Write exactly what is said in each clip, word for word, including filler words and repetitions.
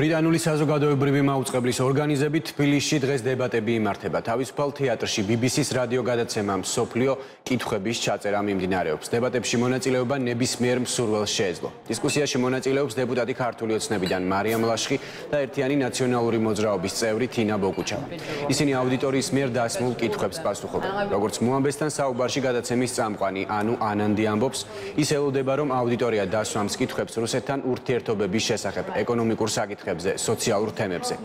ბრიტანული საზოგადოებრივი მაუწყებლის ორგანიზებით თბილისში დღეს დებატები იმართება. თავისუფალ თეატრში B B C-ს რადიო გადაცემამ სოფლიო კითხვების ჩაწერა მიმდინარეობს. დებატებში მონაწილეობა ნებისმიერ მსურველს შეეძლო. დისკუსიაში მონაწილეობს დეპუტატი ქართული ოცნებიდან მარია მალაშკი და ერთიანი ნაციონალური მოძრაობის წევრი თინა ბოკუჩავა. ისინი აუდიტორიის მიერ დასმულ კითხვებს პასუხობენ. როგორც მოამბესთან საუბარში გადაცემის წამყვანი ანუ ანანდი ამბობს, ის ელოდება რომ აუდიტორია დასვამს კითხვებს რუსეთთან ურთიერთობების შესახებ, ეკონომიკურ საკითხებზე, სოციალურ თემებზე.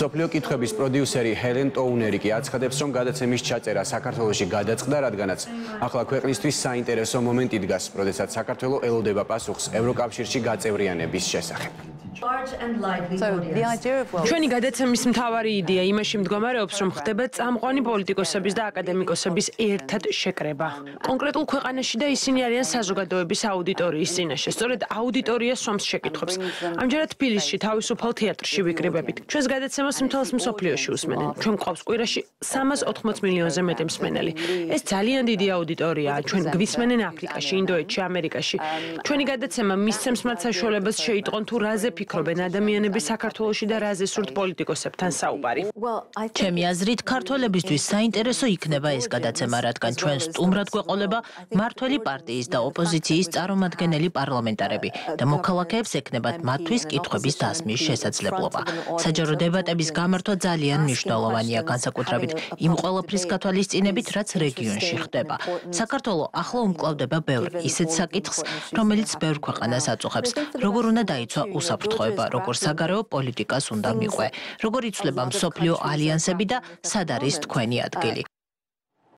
სოფლიო კითხვების პროდიუსერი ჰელენ ტოუნერი კი აცხადებს, რომ გადაცემის ჩაწერა საქართველოში გადაწყდა, რადგანაც ახლა ქვეყნისთვის საინტერესო მომენტი დგას, როდესაც საქართველო ელოდება პასუხს ევროკავშირში გაწევრიანების შესახებ. So the idea of well. ჩვენი გადაცემის მთავარი იდეა იმაში მდგომარეობს, რომ ხდება წამყვანი პოლიტიკოსების და აკადემიკოსების ერთად შეკრება. კონკრეტულ ქვეყანაში და ისინი არიან საზოგადოების აუდიტორიის წინაშე. სწორედ აუდიტორია სვამს შეკითხვებს. ამჯერად თბილისში თავისუფალ თეატრში ვიკრიბებით. ჩვენს გადაცემას მთელს მსოფლიოში უსმენენ. ჩვენ გვყავს კვირაში სამას ოთხმოცი მილიონზე მეტი მსმენელი. ეს ძალიან დიდი აუდიტორიაა. ჩვენ გვისმენენ აფრიკაში, ინდოეთში, ამერიკაში. ჩვენი გადაცემა მისცემს მათ საშუალებას შეიტყონ თუ რაზე ფიქრობენ ადამიანები საქართველოში და რაზე სურთ პოლიტიკოსებთან საუბარი. ჩემი აზრით, ქართველებისთვის საინტერესო იქნება ეს გადაცემა, რადგან ჩვენ სტუმრად გვეყოლება მართველი პარტიის და ოპოზიციის წარმომადგენელი პარლამენტარები და მოქალაქეებს ექნებათ მათთვის კითხვების დასმის შესაძლებლობა. საჯარო დებატების გამართვა ძალიან მნიშვნელოვანია, განსაკუთრებით იმ ყველაფრის გათვალისწინებით, რაც რეგიონში ხდება. საქართველო ახლა უმკლავდება ბევრ ისეთ საკითხს, რომელიც ბევრ ქვეყანას აწუხებს, როგორ უნდა დაიცვა უსაფრთხოება. Როგორ საგარეო პოლიტიკას უნდა მიყვე, როგორ იცვლება მსოფლიო ალიანსები და სად არის თქვენი ადგილი.